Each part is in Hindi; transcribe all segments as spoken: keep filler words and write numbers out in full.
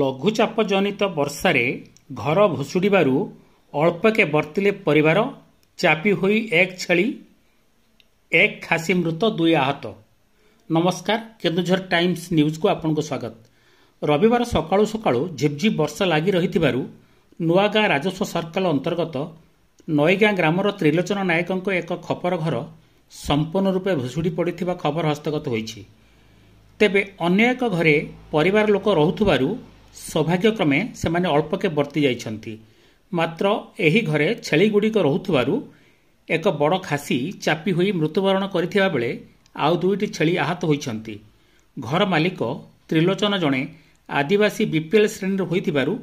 लघुचाप जनित वर्षारे घर भुशुड़ू अल्पके बर्तिले परिवार चापी हुई एक छेली एक खासी मृत दुई आहत। नमस्कार, केन्दुझर टाइम्स न्यूज को आपनको स्वागत। रविवार सकाळु सकाळु झिपझिप वर्षा लागी रहिथिबारु नुआगां राजस्व सर्कल अंतर्गत नईगां ग्रामर त्रिलोचन नायकंको एक खपर घर संपूर्ण रूपे भुशुड़ी पड़िथिबा खबर हस्तगत होईछि। तेबे अन्य एक घरे परिवार लोक रहुथिबारु सौभाग्यक्रमे सेमाने अल्पके बर्ती जाइछन्ति। मात्र एही घरे छेलीगुड़िक रहुथिबारु एक बड़ खासी चापी होई मृत्युवरण करिथिबा बेले आउ दुईटी छेली आहत होइछन्ति। घर मालिक त्रिलोचन जणे आदिवासी बीपीएल श्रेणी होइथिबारु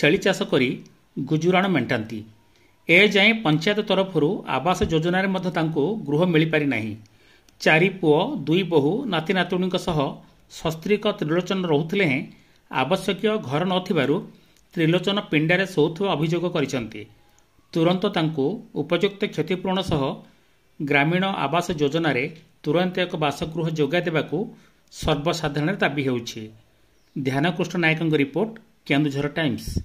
छेली चाष करी गुजुराण मेंटांती। ए जाय पंचायत तरफरु आवास योजनारे मध्य तांको गृह मिलि पारि नाही। चारि पुओ दुई बहु नाती नातुणीक सह सस्त्रीक त्रिलोचन रहुथिले हें आवश्यक घर नथिबारु त्रिलोचन पिंडारे सोथवा अभियोग करिसंती। तुरंत तांको उपयुक्त क्षतिपूरण सह ग्रामीण आवास योजना रे तुरंत एक बासगृह जोगाइ देबाकू सर्वसाधारण दाबी हेउछि। ध्यानकृष्ण नायकंग रिपोर्ट, केन्दुझर टाइम्स।